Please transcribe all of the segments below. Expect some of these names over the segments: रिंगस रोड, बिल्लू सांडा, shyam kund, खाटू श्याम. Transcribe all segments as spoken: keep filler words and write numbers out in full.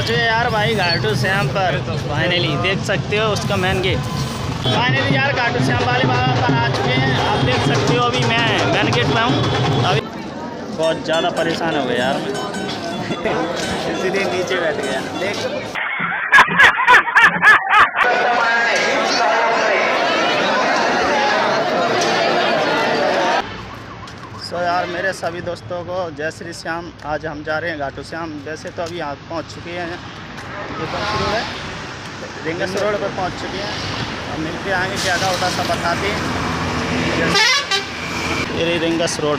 पहुँच गए यार भाई खाटू श्याम पर। फाइनली देख सकते हो उसका मैन गेट। फाइनली यार खाटू श्याम वाले बाबा पर आ चुके हैं। आप देख सकते हो अभी मैं मैन गेट में हूँ। अभी बहुत ज़्यादा परेशान हो गया यार इसीलिए नीचे बैठ गया। देख तो so, यार मेरे सभी दोस्तों को जय श्री श्याम। आज हम जा रहे हैं खाटू श्याम। वैसे तो अभी यहाँ पहुँच चुके हैं, ये पहुँच है रिंगस रोड पर पहुँच चुके हैं। अब मिलते आएंगे क्या था होता सब बताते हैं। ये रिंगस रोड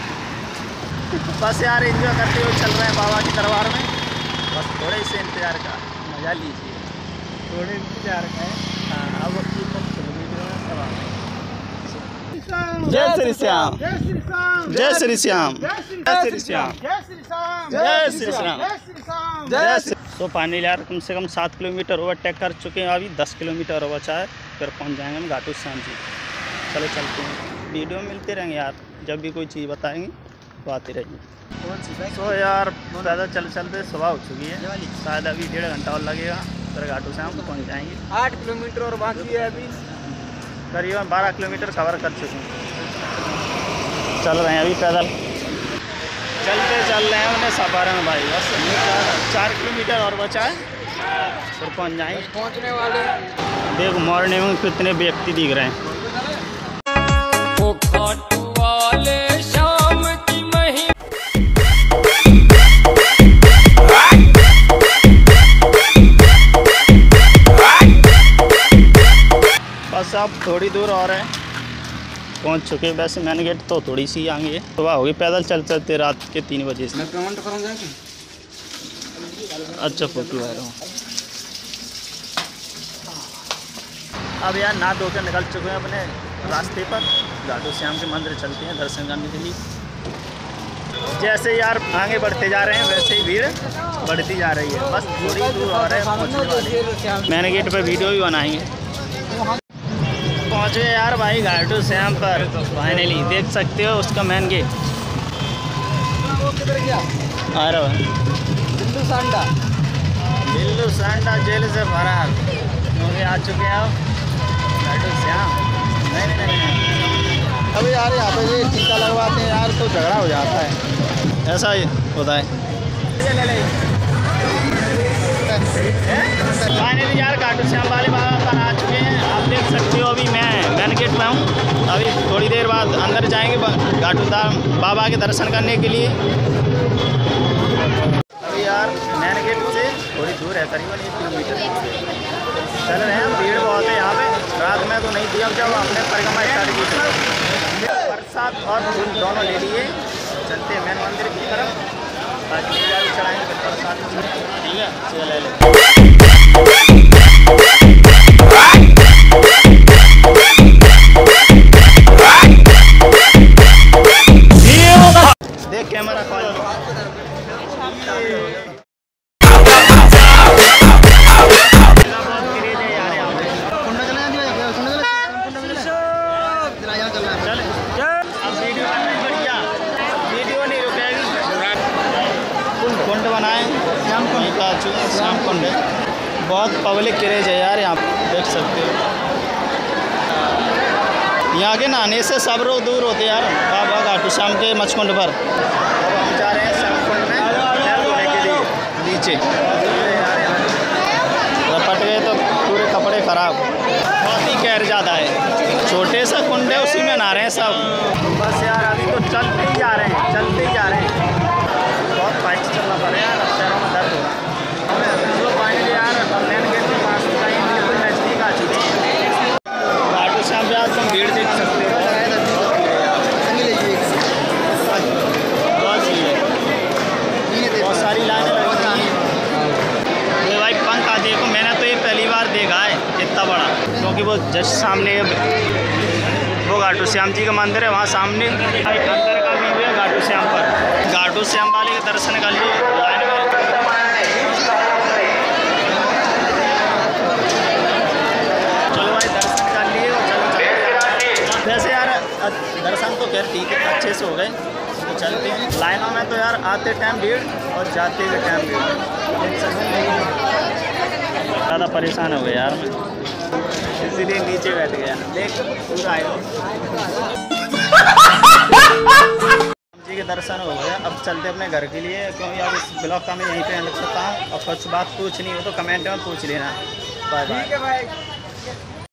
बस यार एंजॉय करते हुए चल रहे हैं बाबा की दरबार में। बस थोड़े से इंतज़ार का मज़ा लीजिए, थोड़े इंतज़ार का है। हाँ अब जय श्री श्याम, जय श्री श्याम, जय श्री श्याम, जय श्री श्याम, जय श्री। तो फाइनली यार कम से कम सात किलोमीटर ओवरटेक कर चुके हैं। अभी दस किलोमीटर और बचा है, फिर पहुंच जाएंगे हम खाटू श्याम जी। चलो चलते हैं, वीडियो में मिलते रहेंगे यार। जब भी कोई चीज़ बताएंगे तो आती रहेगी। तो यार ज़्यादा चल चलते सुबह हो चुकी है, शायद अभी डेढ़ घंटा और लगेगा फिर खाटू श्याम को पहुँच जाएंगे। आठ किलोमीटर और बाकी है, अभी करीबन बारह किलोमीटर कवर कर चुके हैं। चल रहे हैं अभी पैदल, चलते चल रहे हैं उन्हें सफारे में भाई। बस चार किलोमीटर और बचा है फिर पहुँच जाएंगे। पहुँचने वाले देख मॉर्निंग में कितने व्यक्ति दिख रहे हैं। अब थोड़ी दूर और है, पहुंच चुके हैं। वैसे मैन गेट तो थोड़ी सी आगे। सुबह होगी पैदल चल चलते रात के तीन बजे से। मैं कमेंट करूँगा कि अच्छा फोटो आ रहा हूँ। अब यार ना धोकर निकल चुके हैं अपने रास्ते पर। खाटू श्याम के मंदिर चलते हैं दर्शन करने के लिए। जैसे यार आगे बढ़ते जा रहे हैं वैसे ही भीड़ बढ़ती जा रही है। बस थोड़ी दूर और है पहुँचने वाले। मैन गेट पर वीडियो भी बनाएंगे। पहुँचे यार भाई खाटू श्याम पर। फाइनली देख सकते हो उसका मैन गेट। आ रहा बिल्लू सांडा, बिल्लू सांडा जेल से फरार होके आ चुके हैं आप खाटू श्याम। नहीं नहीं नहीं अभी यार यहाँ पे ये टीका लगवाते हैं यार तो झगड़ा हो जाता है, ऐसा ही होता है। फाइनली यार खाटू श्याम वाले बाबा पर आ चुके हैं। आप देख सकते हो अभी मैं मैन गेट में हूँ। अभी थोड़ी देर बाद अंदर जाएंगे खाटू श्याम बाबा के दर्शन करने के लिए। अभी यार मैन गेट से थोड़ी दूर है, करीबन एक किलोमीटर चल रहे हैं। भीड़ बहुत है यहाँ पे, रात में तो नहीं थी। अब जब हमने परिक्रमा स्टार्ट की थी प्रसाद और फूल दोनों ले लिए। चलते हैं मैन मंदिर की तरफ, बाकी चढ़ाएंगे फिर प्रसाद ठीक है। चले देख कैमरा खोल। श्याम कुंड बहुत पब्लिक क्रेज है यार, यहाँ देख सकते हो। यहाँ के नहाने से सब लोग दूर होते यार बाबा खाटू श्याम के मचकुंड पर। अब हम जा रहे हैं श्याम कुंड में तैयार होने के लिए। नीचे रपट गए तो पूरे कपड़े खराब। बहुत ही कहर ज़्यादा है, छोटे सा कुंड है उसी में नहा रहे हैं सब। बस यार अभी तो चलते ही जा रहे हैं, चलते ही जा रहे हैं। बहुत बाइक से चलना पड़े यार, पैरों में दर्द होगा। खाटू श्याम पे आज तुम भीड़ देख सकते हो। बहुत सारी लाइनें लगती हैं। ये भाई पंखा देखो, मैंने तो ये पहली बार देखा है इतना बड़ा, क्योंकि वो जस्ट सामने वो खाटू श्याम जी का मंदिर है, वहाँ सामने अंदर का व्यू है खाटू श्याम पर। खाटू श्याम वाले के दर्शन कर लो लाइन में। वैसे यार दर्शन तो खैर ठीक है, अच्छे से हो गए तो चलते हैं। लाइनों में तो यार आते टाइम भीड़ और जाते हुए टाइम भीड़। परेशान हो गया यार मैं, इसीलिए नीचे बैठ गया। देख पूरा जी के दर्शन हो गया। अब चलते अपने घर के लिए, क्योंकि अब इस ब्लॉग का मैं यहीं पे एंड करता हूँ। और कुछ बात पूछनी हो तो कमेंट में पूछ लेना। Bye bye.